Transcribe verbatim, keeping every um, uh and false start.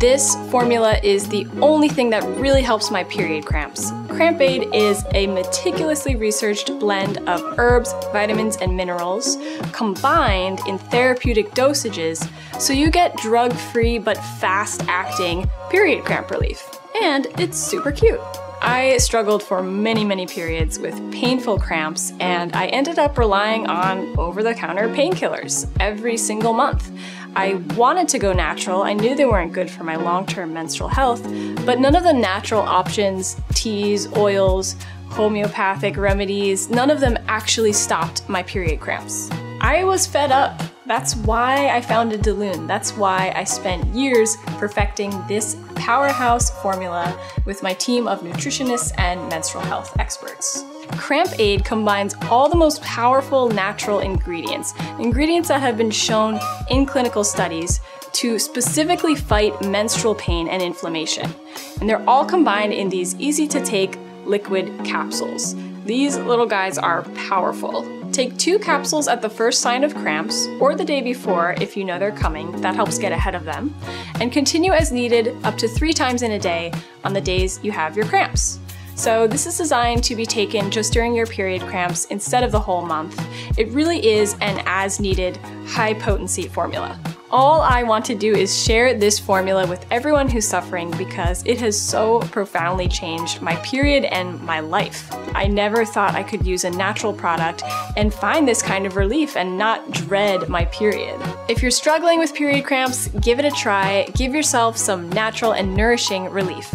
This formula is the only thing that really helps my period cramps. Cramp Aid is a meticulously researched blend of herbs, vitamins, and minerals combined in therapeutic dosages so you get drug-free but fast-acting period cramp relief. And it's super cute. I struggled for many, many periods with painful cramps, and I ended up relying on over-the-counter painkillers every single month. I wanted to go natural. I knew they weren't good for my long-term menstrual health, but none of the natural options, teas, oils, homeopathic remedies, none of them actually stopped my period cramps. I was fed up. That's why I founded De Lune. That's why I spent years perfecting this powerhouse formula with my team of nutritionists and menstrual health experts. Cramp Aid combines all the most powerful natural ingredients, ingredients that have been shown in clinical studies to specifically fight menstrual pain and inflammation. And they're all combined in these easy-to-take liquid capsules. These little guys are powerful. Take two capsules at the first sign of cramps, or the day before if you know they're coming, that helps get ahead of them, and continue as needed up to three times in a day on the days you have your cramps. So this is designed to be taken just during your period cramps instead of the whole month. It really is an as-needed, high-potency formula. All I want to do is share this formula with everyone who's suffering because it has so profoundly changed my period and my life. I never thought I could use a natural product and find this kind of relief and not dread my period. If you're struggling with period cramps, give it a try. Give yourself some natural and nourishing relief.